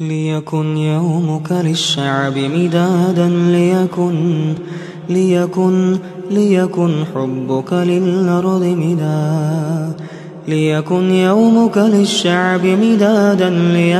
ليكن يومك للشعب مدادا ليكن حبك للأرض مدادا ليكن يومك للشعب مدادا